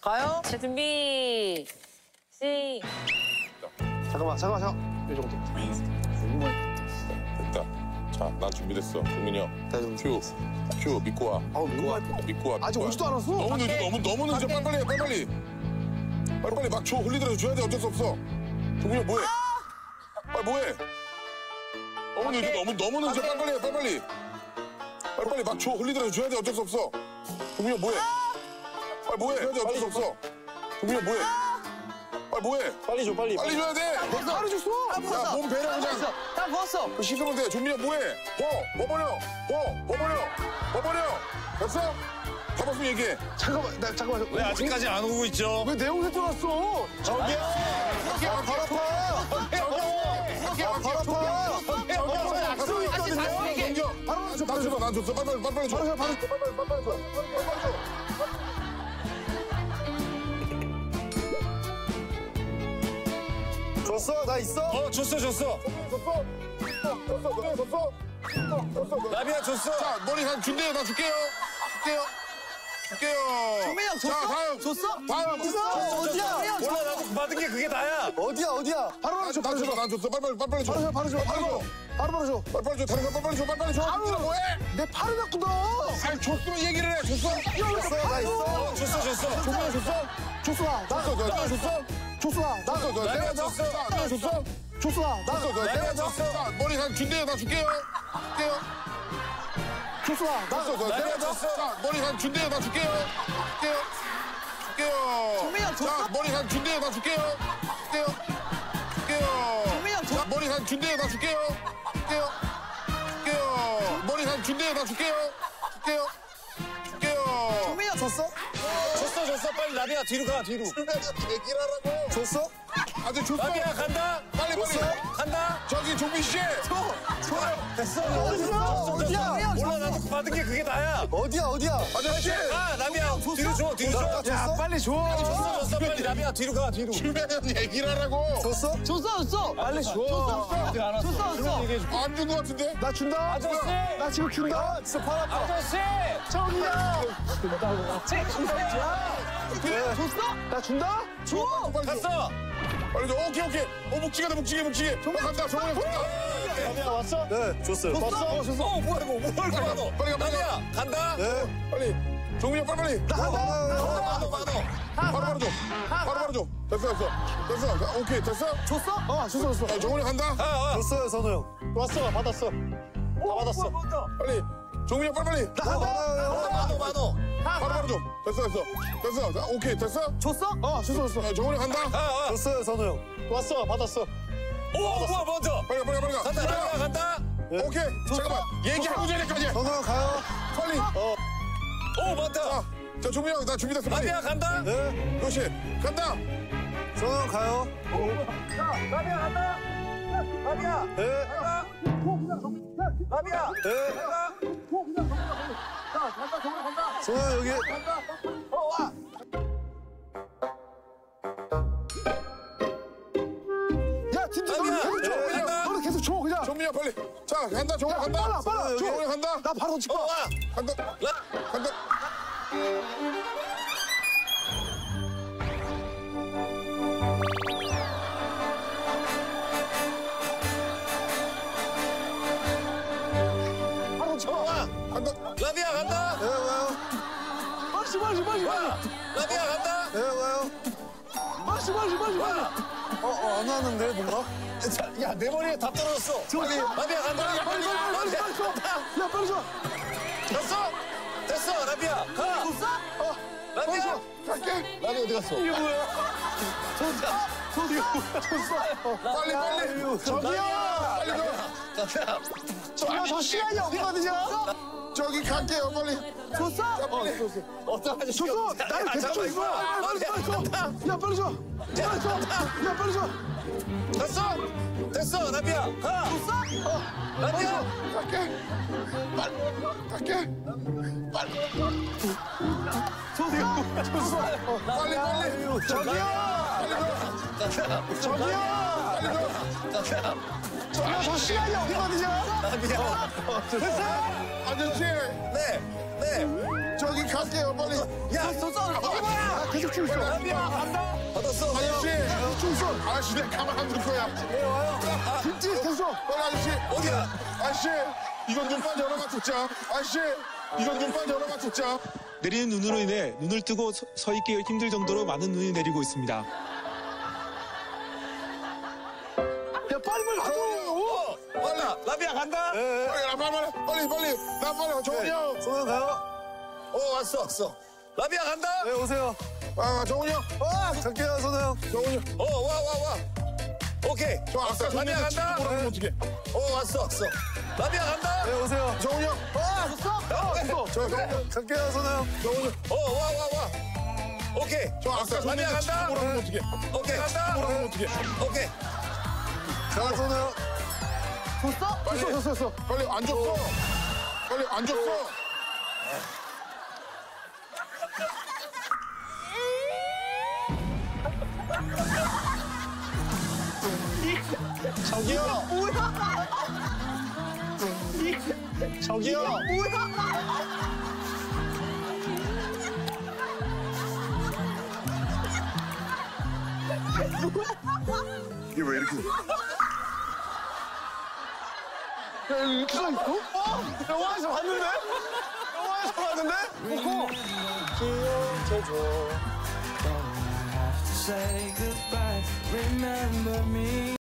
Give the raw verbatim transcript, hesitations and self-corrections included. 가요? 자, 준비, 시. 잠깐만, 잠깐만, 잠깐만. 이 정도. 됐다. 자, 난 준비됐어. 종민이 형. 나 큐, 큐, 믿고 와. 아, 믿고 와. 믿고 와. 아직 오지도 않았어. 너무 늦어, 너무, 너무 늦어. 빨리빨리 해, 빨리빨리. 빨리빨리 막 줘. 홀리더라도 줘야 돼. 어쩔 수 없어. 종민이 형 뭐해? 빨리 뭐해? 너무 늦어, 너무, 너무 늦어. 빨리빨리 해, 빨리빨리. 빨리빨리 막 줘. 홀리더라도 줘야 돼. 어쩔 수 없어. 종민이 형 뭐해? 빨리 뭐해? 줘야 돼. 어쩔 수 없어. 종민이 형 뭐해? 빨리 뭐해? 빨리 줘, 빨리. 빨리 줘야 돼. 빨리 줬어. 다 부었어. 야, 몸 배려 그냥. 다 부었어. 씻으면 돼. 종민이 형 뭐해? 버, 버버려. 버, 버버려. 버버려. 됐어? 다 봤으면 얘기해. 잠깐만, 나 잠깐만. 왜 아직까지 안 오고 있죠? 왜 내 옷에 들어왔어? 저기요. 저기요. 아, 발 아파. 저기요. 아, 발 아파. 저기요. 약속이 있거든요. 바로 줘, 바로 줘. 난 줬어. 빨리, 빨리 줘. 바로 줘, 바로 줘. 빨리, 빨리 줘. 빨리 줘. 줬어? 나 있어? 어, 줬어, 줬어. 줬어, 줬어. 줬어, 줬어. 나비야, 줬어. 자, 머리 한 준대요. 나 줄게요. 줄게요. 줄게요. 종민이 형, 줬어? 자, 다음. 줬어? 다음. 줬어, 어디야? 몰라, 나도 받은 게 그게 나야. 어디야, 어디야? 바로바로 줘, 바로 줘. 난 줬어. 빨리빨리, 빨리빨리 줘. 바로 줘, 바로 줘. 바로바로 줘. 빨리빨리 줘. 다른 거 빨리빨리 줘. 빨리빨리 줘. 아무나 뭐해? 내 팔을 갖고 넣어. 아니, 줬으면 얘기를 해. 줬어? 줬어, 나 있어. 줬어, 줬어. 종민이 형, 줬어? 줬어, 나. 나 줬어? 조수아, 나 내가 줬어. 나 줬어. 조수아, 나 내가 줬어. 머리 한 준대요. 나 줄게요. 줄게요. 조수아, 나 내가 줬어. 머리 한 준대요. 나 줄게요. 줄게요. 줄게요. 종민이 형 줬어. 머리 한 준대요. 나 줄게요. 줄게요. 줄게요. 종민이 형 줬어. 머리 한 준대요. 나 줄게요. 줄게요. 줄게요. 머리 한 준대요. 나 줄게요. 줄게요. 줄게요. 종민이 형 줬어? 줬어, 줬어. 빨리 나비야 뒤로 가, 뒤로. 얘기를 하라고. 줬어? 아주 줬어. 나비야 간다. 빨리 줬어? 빨리. 간다. 저기 종민 씨. 줘. 줘. 됐어. 어디야? 어디야? 몰라, 나도 받은 게 그게 나야. 어디야, 어디야? 아저씨. 아, 나비야. 뒤로 줘, 뒤로 줘. 야, 빨리 줘. 빨리 줬어, 줬어. 빨리 나비야 뒤로 가, 뒤로. 주면 얘기를 하라고. 줬어? 줬어, 줬어. 빨리 줘. 줬어, 줬어. 줬어, 줬어. 안 준 거 같은데? 나 준다. 아저씨. 나 지금 준다. 진짜 팔 아파. 아저씨. 정이야. 야! 그래? 줬어? 나 준다? 줘! 갔어! 빨리 줘. 오케이, 오케이. 어, 묵직하다, 묵직해, 묵직해. 정말 간다, 정말 간다. 나비야, 왔어? 네, 줬어요. 줬어? 어, 줬어. 어, 뭐야, 이거. 뭘 가, 너. 빨리 가, 빨리 가. 간다? 네. 빨리. 종민이 형, 빨리빨리. 나 간다. 받아, 받아. 바로바로 줘. 바로바로 줘. 됐어, 됐어. 됐어. 오케이, 됐어? 줬어? 어, 줬어, 줬어. 종민이 형 간다? 줬어요, 선우 형. 왔어, 받았어. 다 받았어. 빨리. 종민이 형, 빨리빨리. 나 간다. 받아, 받아. 바로바로 줘. 됐어, 됐어. 됐어. 자, 오케이, 됐어? 줬어? 어, 줬어, 줬어. 정훈이 간다? 아, 아. 줬어요, 선우 형. 왔어, 받았어. 오, 뭐야, 먼저. 빨리 가, 빨리 가, 빨리 가. 간다, 간다, 간다. 네. 오케이, 줬어? 잠깐만. 얘기하고 전에까지. 선우 형 가요. 빨리. 어. 오, 맞다. 자, 자 종민이 형, 나 준비됐어, 빨리. 나비야, 간다? 네. 그렇지, 간다. 선우 형 가요. 오. 자, 나비야, 간다. 나비야. 네. 간다. 나비야. 네. 간다. 자, 간다, 정훈이 간다. 소아 여기. 어, 와. 야, 진짜 나비야. 계속 줘. 네, 그냥. 너는 계속 줘 그냥. 종민이야 빨리. 자, 간다. 종민 간다. 빨라, 빨라. 종민 간다. 나 바로 집 가. 어, 와. 간다. 라. 간다. 바로 집 가. 어, 와. 간다. 라비야 간다. 네, 와요. 빨리 빨리 빨리 나비야 간다. 네 와요. 빨리 빨리 빨리 빨리. 어 안 하는데 뭔가? 야 내 머리에 다 떨어졌어. 빨리 나비야 간다. 빨리 빨리 빨리 줘. 야 빨리 줘. 됐어? 됐어 나비야 가. 줬어? 어 나비야 갈게. 나비 어디 갔어? 이게 뭐야? 줬다. 줬어. 빨리 빨리. 저기야. 빨리 가. 저기야 저 시간이 어디 가느냐? 저기 갈게요, 빨리. 줬어? 야, 빨리. 어, 줬어. 어떡하지? 줬어! 나를 계속 줘, 이거! 야, 빨리 줘! 야, 빨리 줘! 빨리 줘! 야, 빨리 줘! 됐어! 됐어, 나비야! 가! 줬어? 어, 나비야! 갈게! 빨리! 갈게! 빨리! 줬어! 줬어! 빨리, 빨리! 저기야! 빨리 줘! 저기야! 빨리 줘! 저기야, 저 시간이 어디 가느냐? 나비야! 됐어! 아저씨! 네! 네! 저기 갈게요, 빨리! 야! 줬어! 이거야! 계속 춤 춰. 라비야 간다. 받았어. 아저씨 춤 춰. 아저씨 내 가만 안 둘 거야. 네 와요. 김치 계속. 아저씨 어디야? 아저씨 이건 좀 빨리 열어가 죽자. 아저씨 이건 좀 빨리 열어가 죽자. 내리는 눈으로 인해 눈을 뜨고 서, 서 있기 힘들 정도로 많은 눈이 내리고 있습니다. 야 빨리 빨리 가요. 빨리 라비야 간다. 네. 빨리 빨리 빨리 빨리 나 빨리 정훈이 형. 정훈 가요. 어 왔어 왔어. 라비야 간다. 네 오세요. 아 정훈이 형. 아 갈게요 선우 형. 정훈이 형. 어 와 와 와. 오케이. 저 아까 라비야 간다. 네. 어 왔어 왔어. 라비야 간다. 네 오세요. 정훈이 형. 아 왔어. 아 왔어. 저 갈게요 선우 형. 정훈이 형. 어 와 와 와. 오케이. 저 아까 라비야 간다. 네. 오케이 간다. 오케이. 자 선우 형. 줬어? 빨리 줬어 줬어. 빨리 안 줬어. 빨리 안 줬어. 저기요. 뭐야? 저기요. 뭐야? 이게 왜 이렇게? 야 이렇게 서 있어? 어? 영화에서 봤는데? 영화에서 봤는데? 오호. 기억해줘. Say goodbye, remember me.